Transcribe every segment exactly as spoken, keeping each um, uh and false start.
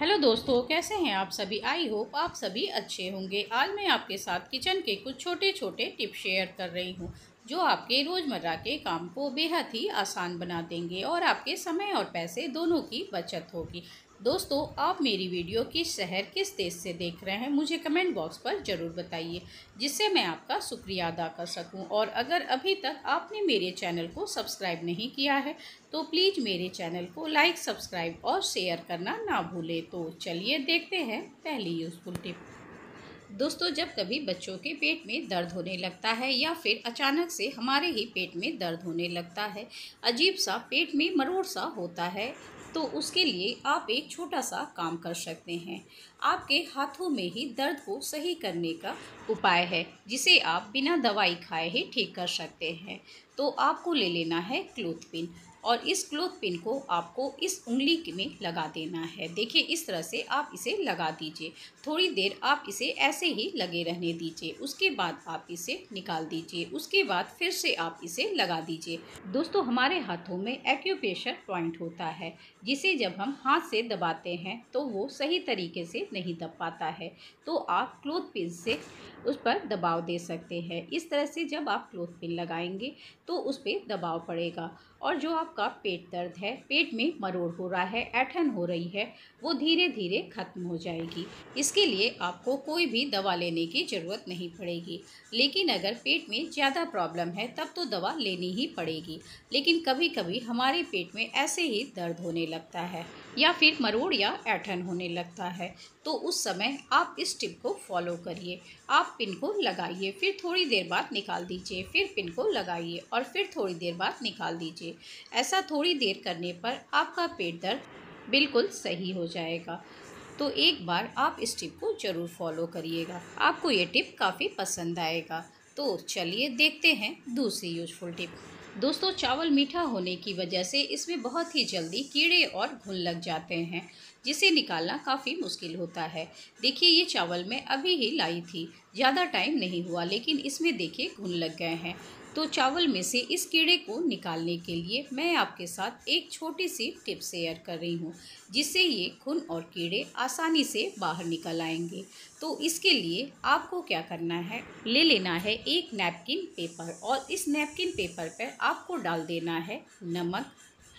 Hello दोस्तों, कैसे हैं आप सभी। आई होप आप सभी अच्छे होंगे। आज मैं आपके साथ किचन के कुछ छोटे छोटे टिप शेयर कर रही हूं जो आपके रोज़मर्रा के काम को बेहद ही आसान बना देंगे और आपके समय और पैसे दोनों की बचत होगी। दोस्तों, आप मेरी वीडियो किस शहर किस देश से देख रहे हैं मुझे कमेंट बॉक्स पर ज़रूर बताइए, जिससे मैं आपका शुक्रिया अदा कर सकूं। और अगर अभी तक आपने मेरे चैनल को सब्सक्राइब नहीं किया है तो प्लीज़ मेरे चैनल को लाइक, सब्सक्राइब और शेयर करना ना भूलें। तो चलिए देखते हैं पहली यूज़फुल टिप। दोस्तों, जब कभी बच्चों के पेट में दर्द होने लगता है या फिर अचानक से हमारे ही पेट में दर्द होने लगता है, अजीब सा पेट में मरोड़ सा होता है, तो उसके लिए आप एक छोटा सा काम कर सकते हैं। आपके हाथों में ही दर्द को सही करने का उपाय है जिसे आप बिना दवाई खाए ही ठीक कर सकते हैं। तो आपको ले लेना है क्लोथ पिन और इस क्लोथ पिन को आपको इस उंगली में लगा देना है। देखिए, इस तरह से आप इसे लगा दीजिए। थोड़ी देर आप इसे ऐसे ही लगे रहने दीजिए, उसके बाद आप इसे निकाल दीजिए, उसके बाद फिर से आप इसे लगा दीजिए। दोस्तों, हमारे हाथों में एक्यूप्रेशर पॉइंट होता है जिसे जब हम हाथ से दबाते हैं तो वो सही तरीके से नहीं दब पाता है, तो आप क्लोथ पिन से उस पर दबाव दे सकते हैं। इस तरह से जब आप क्लोथ पिन लगाएंगे तो उस पर दबाव पड़ेगा और जो आपका पेट दर्द है, पेट में मरोड़ हो रहा है, ऐंठन हो रही है, वो धीरे धीरे ख़त्म हो जाएगी। इसके लिए आपको कोई भी दवा लेने की ज़रूरत नहीं पड़ेगी। लेकिन अगर पेट में ज़्यादा प्रॉब्लम है तब तो दवा लेनी ही पड़ेगी। लेकिन कभी कभी हमारे पेट में ऐसे ही दर्द होने लगता है या फिर मरोड़ या ऐंठन होने लगता है, तो उस समय आप इस टिप को फॉलो करिए। आप पिन को लगाइए, फिर थोड़ी देर बाद निकाल दीजिए, फिर पिन को लगाइए और फिर थोड़ी देर बाद निकाल दीजिए। ऐसा थोड़ी देर करने पर आपका पेट दर्द बिल्कुल सही हो जाएगा। तो एक बार आप इस टिप को ज़रूर फॉलो करिएगा, आपको ये टिप काफ़ी पसंद आएगा। तो चलिए देखते हैं दूसरी यूजफुल टिप। दोस्तों, चावल मीठा होने की वजह से इसमें बहुत ही जल्दी कीड़े और घुन लग जाते हैं जिसे निकालना काफ़ी मुश्किल होता है। देखिए, ये चावल मैं अभी ही लाई थी, ज़्यादा टाइम नहीं हुआ, लेकिन इसमें देखिए घुन लग गए हैं। तो चावल में से इस कीड़े को निकालने के लिए मैं आपके साथ एक छोटी सी टिप शेयर कर रही हूँ, जिससे ये घुन और कीड़े आसानी से बाहर निकल आएंगे। तो इसके लिए आपको क्या करना है, ले लेना है एक नैपकिन पेपर और इस नैपकिन पेपर पर आपको डाल देना है नमक,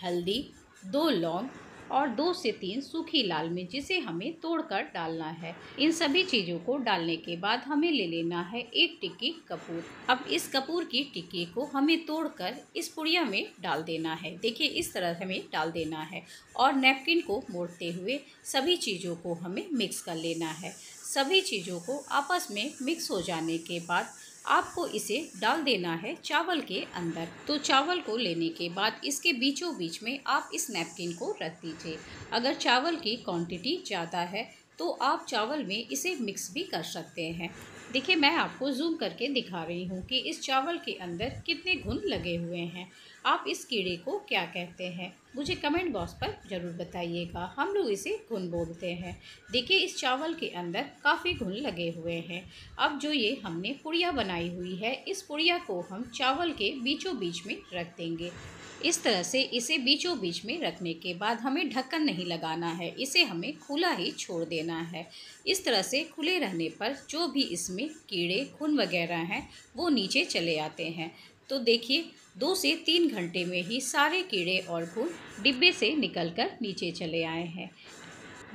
हल्दी, दो लौंग और दो से तीन सूखी लाल मिर्च जिसे हमें तोड़कर डालना है। इन सभी चीज़ों को डालने के बाद हमें ले लेना है एक टिक्की कपूर। अब इस कपूर की टिक्की को हमें तोड़कर इस पुड़िया में डाल देना है। देखिए, इस तरह हमें डाल देना है और नैपकिन को मोड़ते हुए सभी चीज़ों को हमें मिक्स कर लेना है। सभी चीज़ों को आपस में मिक्स हो जाने के बाद आपको इसे डाल देना है चावल के अंदर। तो चावल को लेने के बाद इसके बीचों बीच में आप इस नैपकिन को रख दीजिए। अगर चावल की क्वांटिटी ज़्यादा है तो आप चावल में इसे मिक्स भी कर सकते हैं। देखिए, मैं आपको जूम करके दिखा रही हूँ कि इस चावल के अंदर कितने घुन लगे हुए हैं। आप इस कीड़े को क्या कहते हैं मुझे कमेंट बॉक्स पर ज़रूर बताइएगा। हम लोग इसे घुन बोलते हैं। देखिए, इस चावल के अंदर काफ़ी घुन लगे हुए हैं। अब जो ये हमने पुड़िया बनाई हुई है, इस पुड़िया को हम चावल के बीचों बीच में रख देंगे। इस तरह से इसे बीचों बीच में रखने के बाद हमें ढक्कन नहीं लगाना है, इसे हमें खुला ही छोड़ देना है। इस तरह से खुले रहने पर जो भी इसमें कीड़े, घुन वगैरह हैं वो नीचे चले आते हैं। तो देखिए, दो से तीन घंटे में ही सारे कीड़े और घुन डिब्बे से निकलकर नीचे चले आए हैं।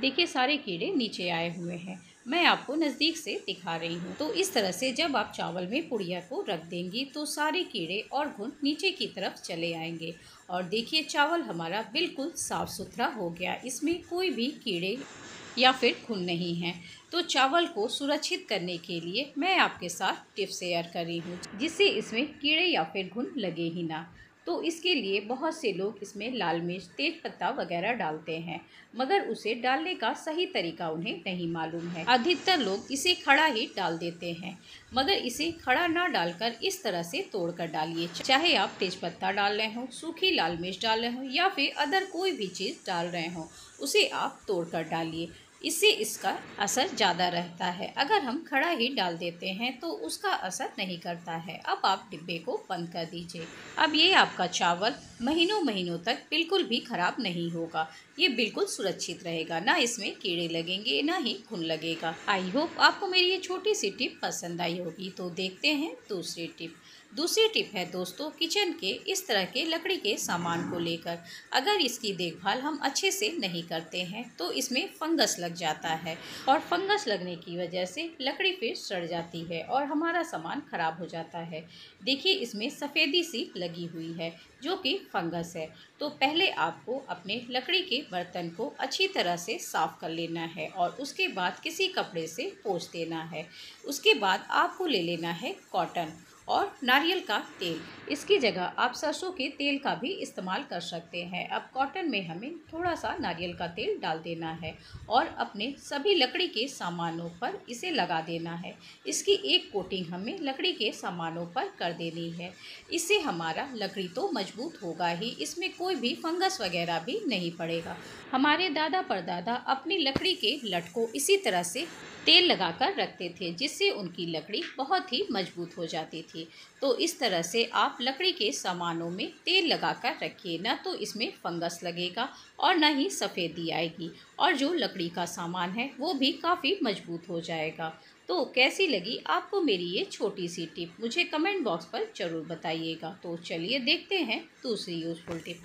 देखिए, सारे कीड़े नीचे आए हुए हैं, मैं आपको नज़दीक से दिखा रही हूँ। तो इस तरह से जब आप चावल में पुड़िया को रख देंगी तो सारे कीड़े और घुन नीचे की तरफ चले आएंगे। और देखिए, चावल हमारा बिल्कुल साफ़ सुथरा हो गया, इसमें कोई भी कीड़े या फिर घुन नहीं है। तो चावल को सुरक्षित करने के लिए मैं आपके साथ टिप्स शेयर कर रही हूँ जिससे इसमें कीड़े या फिर घुन लगे ही ना। तो इसके लिए बहुत से लोग इसमें लाल मिर्च, तेज़पत्ता वगैरह डालते हैं, मगर उसे डालने का सही तरीका उन्हें नहीं मालूम है। अधिकतर लोग इसे खड़ा ही डाल देते हैं, मगर इसे खड़ा ना डालकर इस तरह से तोड़कर डालिए। चाहे आप तेज़पत्ता डाल रहे हों, सूखी लाल मिर्च डाल रहे हों या फिर अदर कोई भी चीज़ डाल रहे हों, उसे आप तोड़कर डालिए। इससे इसका असर ज़्यादा रहता है। अगर हम खड़ा ही डाल देते हैं तो उसका असर नहीं करता है। अब आप डिब्बे को बंद कर दीजिए। अब ये आपका चावल महीनों महीनों तक बिल्कुल भी ख़राब नहीं होगा। ये बिल्कुल सुरक्षित रहेगा, ना इसमें कीड़े लगेंगे ना ही घुन लगेगा। आई होप आपको मेरी ये छोटी सी टिप पसंद आई होगी। तो देखते हैं दूसरी टिप। दूसरी टिप है दोस्तों किचन के इस तरह के लकड़ी के सामान को लेकर, अगर इसकी देखभाल हम अच्छे से नहीं करते हैं तो इसमें फंगस लग जाता है और फंगस लगने की वजह से लकड़ी फिर सड़ जाती है और हमारा सामान ख़राब हो जाता है। देखिए इसमें सफ़ेदी सी लगी हुई है जो कि फंगस है। तो पहले आपको अपने लकड़ी के बर्तन को अच्छी तरह से साफ़ कर लेना है और उसके बाद किसी कपड़े से पोंछ देना है। उसके बाद आपको ले लेना है कॉटन और नारियल का तेल। इसकी जगह आप सरसों के तेल का भी इस्तेमाल कर सकते हैं। अब कॉटन में हमें थोड़ा सा नारियल का तेल डाल देना है और अपने सभी लकड़ी के सामानों पर इसे लगा देना है। इसकी एक कोटिंग हमें लकड़ी के सामानों पर कर देनी है। इससे हमारा लकड़ी तो मजबूत होगा ही, इसमें कोई भी फंगस वगैरह भी नहीं पड़ेगा। हमारे दादा परदादा अपनी लकड़ी के लट को इसी तरह से तेल लगाकर रखते थे जिससे उनकी लकड़ी बहुत ही मजबूत हो जाती थी। तो इस तरह से आप लकड़ी के सामानों में तेल लगाकर रखिए, ना तो इसमें फंगस लगेगा और ना ही सफ़ेदी आएगी और जो लकड़ी का सामान है वो भी काफ़ी मजबूत हो जाएगा। तो कैसी लगी आपको मेरी ये छोटी सी टिप, मुझे कमेंट बॉक्स पर ज़रूर बताइएगा। तो चलिए देखते हैं दूसरी यूज़फुल टिप।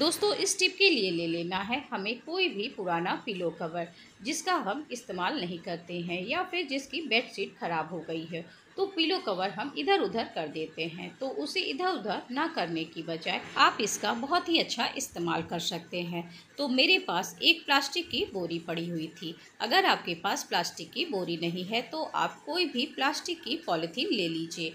दोस्तों इस टिप के लिए ले लेना है हमें कोई भी पुराना पिलो कवर जिसका हम इस्तेमाल नहीं करते हैं या फिर जिसकी बेडशीट ख़राब हो गई है। तो पिलो कवर हम इधर उधर कर देते हैं, तो उसे इधर उधर ना करने की बजाय आप इसका बहुत ही अच्छा इस्तेमाल कर सकते हैं। तो मेरे पास एक प्लास्टिक की बोरी पड़ी हुई थी। अगर आपके पास प्लास्टिक की बोरी नहीं है तो आप कोई भी प्लास्टिक की पॉलीथीन ले लीजिए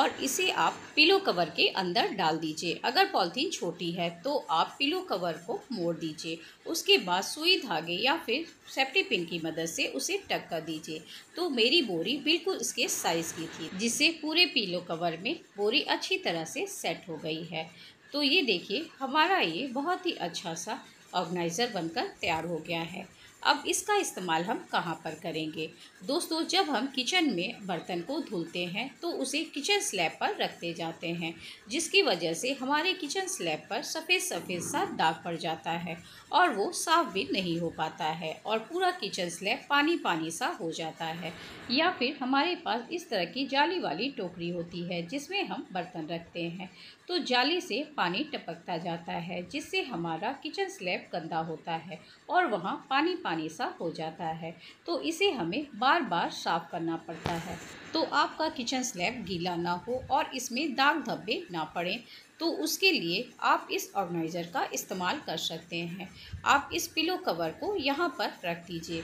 और इसे आप पिलो कवर के अंदर डाल दीजिए। अगर पॉलीथीन छोटी है तो आप पिलो कवर को मोड़ दीजिए, उसके बाद सुई धागे या फिर सेफ्टी पिन की मदद से उसे टक कर दीजिए। तो मेरी बोरी बिल्कुल इसके साइज़ की थी जिससे पूरे पिलो कवर में बोरी अच्छी तरह से सेट हो गई है। तो ये देखिए हमारा ये बहुत ही अच्छा सा ऑर्गेनाइज़र बनकर तैयार हो गया है। अब इसका इस्तेमाल हम कहाँ पर करेंगे दोस्तों? जब हम किचन में बर्तन को धुलते हैं तो उसे किचन स्लैब पर रखते जाते हैं, जिसकी वजह से हमारे किचन स्लैब पर सफ़ेद सफ़ेद सा दाग पड़ जाता है और वो साफ़ भी नहीं हो पाता है और पूरा किचन स्लैब पानी पानी सा हो जाता है। या फिर हमारे पास इस तरह की जाली वाली टोकरी होती है जिसमें हम बर्तन रखते हैं, तो जाली से पानी टपकता जाता है जिससे हमारा किचन स्लैब गंदा होता है और वहाँ पानी पानी सा हो जाता है। तो इसे हमें बार बार साफ़ करना पड़ता है। तो आपका किचन स्लैब गीला ना हो और इसमें दाग धब्बे ना पड़ें तो उसके लिए आप इस ऑर्गेनाइज़र का इस्तेमाल कर सकते हैं। आप इस पिलो कवर को यहाँ पर रख दीजिए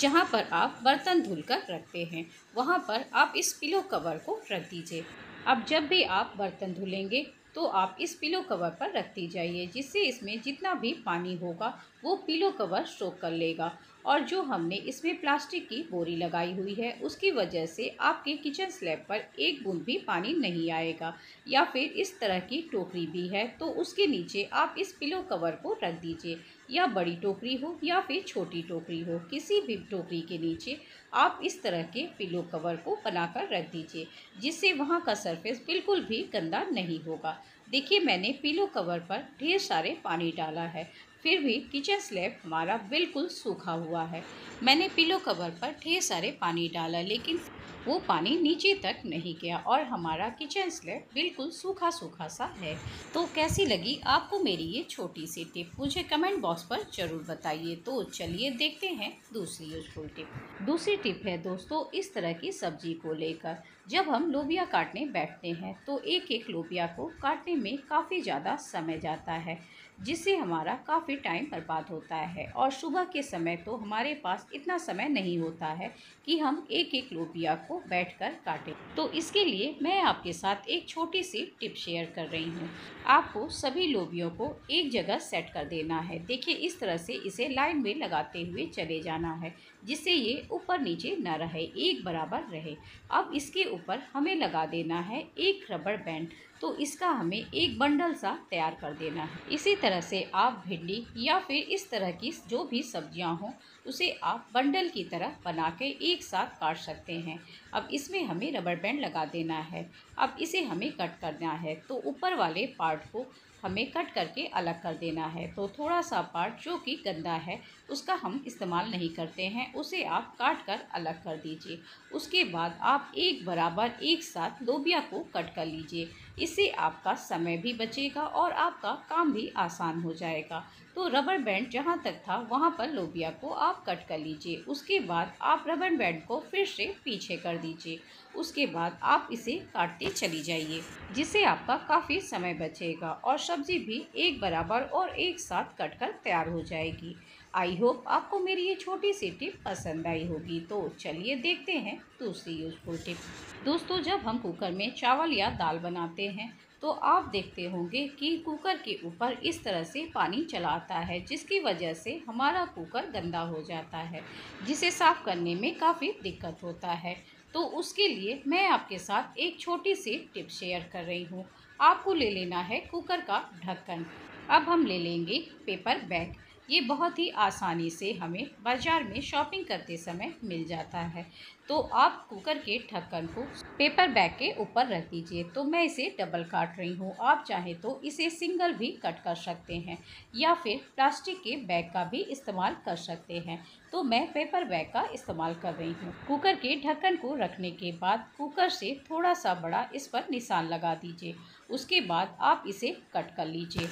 जहाँ पर आप बर्तन धुलकर रखते हैं, वहाँ पर आप इस पिलो कवर को रख दीजिए। अब जब भी आप बर्तन धुलेंगे तो आप इस पिलो कवर पर रखती जाइए जिससे इसमें जितना भी पानी होगा वो पिलो कवर सोख कर लेगा और जो हमने इसमें प्लास्टिक की बोरी लगाई हुई है उसकी वजह से आपके किचन स्लैब पर एक बूंद भी पानी नहीं आएगा। या फिर इस तरह की टोकरी भी है तो उसके नीचे आप इस पिलो कवर को रख दीजिए, या बड़ी टोकरी हो या फिर छोटी टोकरी हो, किसी भी टोकरी के नीचे आप इस तरह के पिलो कवर को बनाकर रख दीजिए जिससे वहाँ का सरफेस बिल्कुल भी गंदा नहीं होगा। देखिए मैंने पिलो कवर पर ढेर सारे पानी डाला है फिर भी किचन स्लैब हमारा बिल्कुल सूखा हुआ है। मैंने पिलो कवर पर ढेर सारे पानी डाला लेकिन वो पानी नीचे तक नहीं गया और हमारा किचन स्लैब बिल्कुल सूखा सूखा सा है। तो कैसी लगी आपको मेरी ये छोटी सी टिप, मुझे कमेंट बॉक्स पर ज़रूर बताइए। तो चलिए देखते हैं दूसरी यूजफुल टिप। दूसरी टिप है दोस्तों इस तरह की सब्जी को लेकर, जब हम लोबिया काटने बैठते हैं तो एक एक लोबिया को काटने में काफ़ी ज़्यादा समय जाता है जिससे हमारा काफ़ी टाइम बर्बाद होता है और सुबह के समय तो हमारे पास इतना समय नहीं होता है कि हम एक एक लोबिया को बैठकर काटें। तो इसके लिए मैं आपके साथ एक छोटी सी टिप शेयर कर रही हूँ। आपको सभी लोबियों को एक जगह सेट कर देना है। देखिए इस तरह से इसे लाइन में लगाते हुए चले जाना है जिससे ये ऊपर नीचे ना रहे, एक बराबर रहे। अब इसके ऊपर हमें लगा देना है एक रबड़ बैंड तो इसका हमें एक बंडल सा तैयार कर देना है। इसी तरह से आप भिंडी या फिर इस तरह की जो भी सब्जियां हों उसे आप बंडल की तरह बना के एक साथ काट सकते हैं। अब इसमें हमें रबर बैंड लगा देना है। अब इसे हमें कट करना है, तो ऊपर वाले पार्ट को हमें कट करके अलग कर देना है। तो थोड़ा सा पार्ट जो कि गंदा है उसका हम इस्तेमाल नहीं करते हैं, उसे आप काट कर अलग कर दीजिए। उसके बाद आप एक बराबर एक साथ लोबिया को कट कर लीजिए। इससे आपका समय भी बचेगा और आपका काम भी आसान हो जाएगा। तो रबर बैंड जहाँ तक था वहाँ पर लोबिया को आप कट कर लीजिए। उसके बाद आप रबर बैंड को फिर से पीछे कर दीजिए। उसके बाद आप इसे काटते चली जाइए, जिससे आपका काफ़ी समय बचेगा और सब्ज़ी भी एक बराबर और एक साथ कट कर तैयार हो जाएगी। आई होप आपको मेरी ये छोटी सी टिप पसंद आई होगी। तो चलिए देखते हैं दूसरी यूज़फुल टिप। दोस्तों, जब हम कुकर में चावल या दाल बनाते हैं तो आप देखते होंगे कि कुकर के ऊपर इस तरह से पानी चला आता है, जिसकी वजह से हमारा कुकर गंदा हो जाता है, जिसे साफ़ करने में काफ़ी दिक्कत होता है। तो उसके लिए मैं आपके साथ एक छोटी सी टिप शेयर कर रही हूँ। आपको ले लेना है कुकर का ढक्कन। अब हम ले लेंगे पेपर बैग। ये बहुत ही आसानी से हमें बाज़ार में शॉपिंग करते समय मिल जाता है। तो आप कुकर के ढक्कन को पेपर बैग के ऊपर रख दीजिए। तो मैं इसे डबल काट रही हूँ, आप चाहे तो इसे सिंगल भी कट कर सकते हैं या फिर प्लास्टिक के बैग का भी इस्तेमाल कर सकते हैं। तो मैं पेपर बैग का इस्तेमाल कर रही हूँ। कुकर के ढक्कन को रखने के बाद कुकर से थोड़ा सा बड़ा इस पर निशान लगा दीजिए। उसके बाद आप इसे कट कर लीजिए।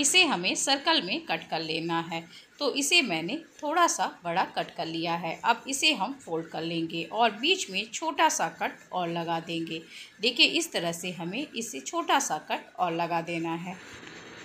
इसे हमें सर्कल में कट कर लेना है। तो इसे मैंने थोड़ा सा बड़ा कट कर लिया है। अब इसे हम फोल्ड कर लेंगे और बीच में छोटा सा कट और लगा देंगे। देखिए, इस तरह से हमें इसे छोटा सा कट और लगा देना है।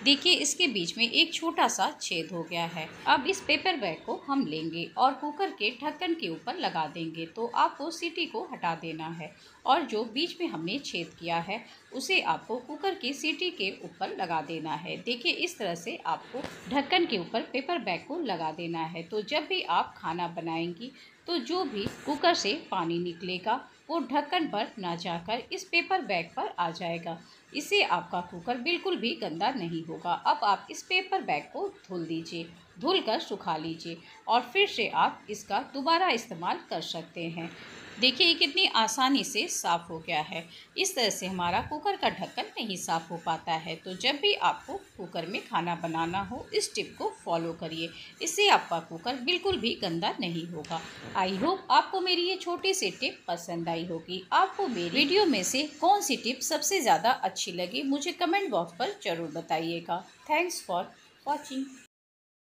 देखिए, इसके बीच में एक छोटा सा छेद हो गया है। अब इस पेपर बैग को हम लेंगे और कुकर के ढक्कन के ऊपर लगा देंगे। तो आपको सीटी को हटा देना है और जो बीच में हमने छेद किया है उसे आपको कुकर की सीटी के ऊपर लगा देना है। देखिए, इस तरह से आपको ढक्कन के ऊपर पेपर बैग को लगा देना है। तो जब भी आप खाना बनाएंगी तो जो भी कुकर से पानी निकलेगा वो ढक्कन पर ना जाकर इस पेपर बैग पर आ जाएगा। इससे आपका कुकर बिल्कुल भी गंदा नहीं होगा। अब आप इस पेपर बैग को धुल दीजिए, धुल कर सुखा लीजिए और फिर से आप इसका दोबारा इस्तेमाल कर सकते हैं। देखिए, कितनी आसानी से साफ़ हो गया है। इस तरह से हमारा कुकर का ढक्कन नहीं साफ़ हो पाता है। तो जब भी आपको कुकर में खाना बनाना हो इस टिप को फॉलो करिए। इससे आपका कुकर बिल्कुल भी गंदा नहीं होगा। आई होप आपको मेरी ये छोटी सी टिप पसंद आई होगी। आपको मेरी वीडियो में से कौन सी टिप सबसे ज़्यादा अच्छी लगी मुझे कमेंट बॉक्स पर ज़रूर बताइएगा। Thanks for watching.